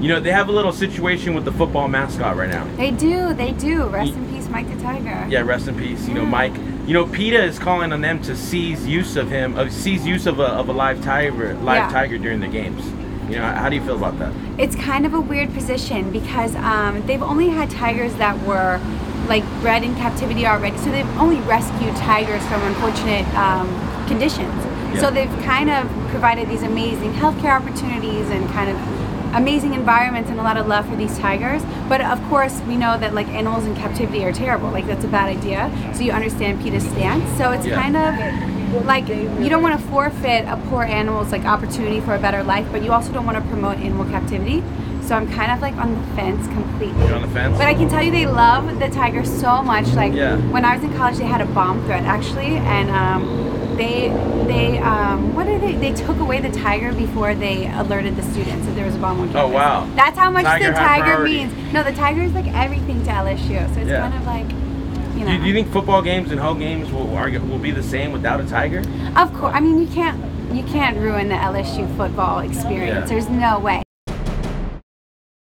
You know, they have a little situation with the football mascot right now. They do. Rest in peace, Mike the Tiger. Yeah, rest in peace. Yeah. You know, Mike. You know, PETA is calling on them to seize use of a live tiger during the games. You know, how do you feel about that? It's kind of a weird position because they've only had tigers that were like bred in captivity already, so they've only rescued tigers from unfortunate conditions. Yeah. So they've kind of provided these amazing healthcare opportunities and kind of amazing environments and a lot of love for these tigers, but of course we know that like animals in captivity are terrible, like that's a bad idea, so you understand PETA's stance. So it's kind of like you don't want to forfeit a poor animal's like opportunity for a better life, but you also don't want to promote animal captivity. So I'm kind of like on the fence completely. You're on the fence? But I can tell you they love the tiger so much. Like when I was in college they had a bomb threat actually, and They took away the tiger before they alerted the students that there was a bomb on campus. Oh wow! That's how much the tiger means. No, the tiger is like everything to LSU, so it's kind of like. You know. Do you think football games and home games will be the same without a tiger? Of course. I mean, you can't ruin the LSU football experience. Yeah. There's no way.